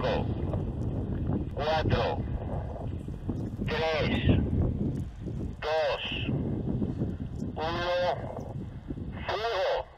5, 4, 3, 2, 1, fuego.